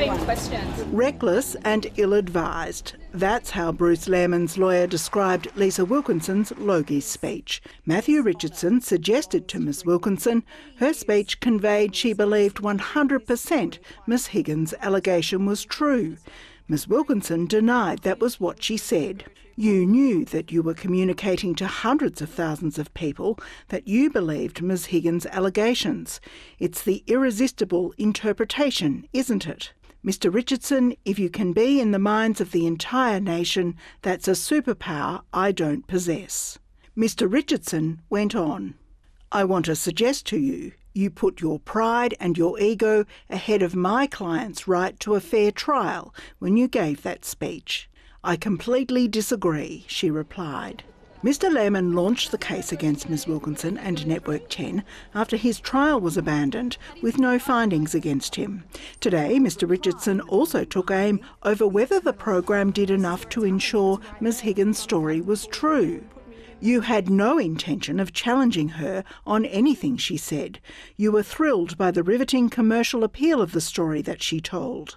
big questions. Reckless and ill-advised. That's how Bruce Lehrmann's lawyer described Lisa Wilkinson's Logie speech. Matthew Richardson suggested to Ms Wilkinson her speech conveyed she believed 100% Ms Higgins' allegation was true. Ms Wilkinson denied that was what she said. You knew that you were communicating to hundreds of thousands of people that you believed Ms Higgins' allegations. It's the irresistible interpretation, isn't it? Mr Richardson, if you can be in the minds of the entire nation, that's a superpower I don't possess. Mr Richardson went on, I want to suggest to you, you put your pride and your ego ahead of my client's right to a fair trial when you gave that speech. I completely disagree, she replied. Mr Lehrmann launched the case against Ms Wilkinson and Network 10 after his trial was abandoned with no findings against him. Today, Mr Richardson also took aim over whether the program did enough to ensure Ms Higgins' story was true. You had no intention of challenging her on anything she said. You were thrilled by the riveting commercial appeal of the story that she told.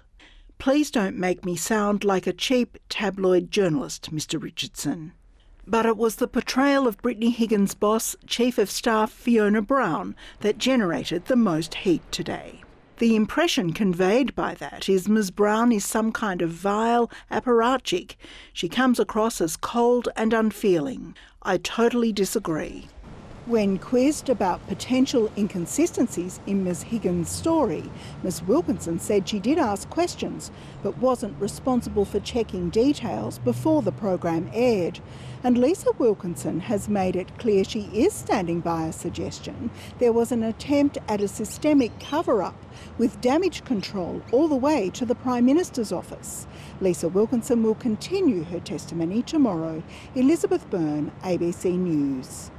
Please don't make me sound like a cheap tabloid journalist, Mr Richardson. But it was the portrayal of Brittany Higgins' boss, Chief of Staff Fiona Brown, that generated the most heat today. The impression conveyed by that is Ms Brown is some kind of vile apparatchik. She comes across as cold and unfeeling. I totally disagree. When quizzed about potential inconsistencies in Ms Higgins' story, Ms Wilkinson said she did ask questions but wasn't responsible for checking details before the program aired. And Lisa Wilkinson has made it clear she is standing by a suggestion there was an attempt at a systemic cover-up with damage control all the way to the Prime Minister's office. Lisa Wilkinson will continue her testimony tomorrow. Elizabeth Byrne, ABC News.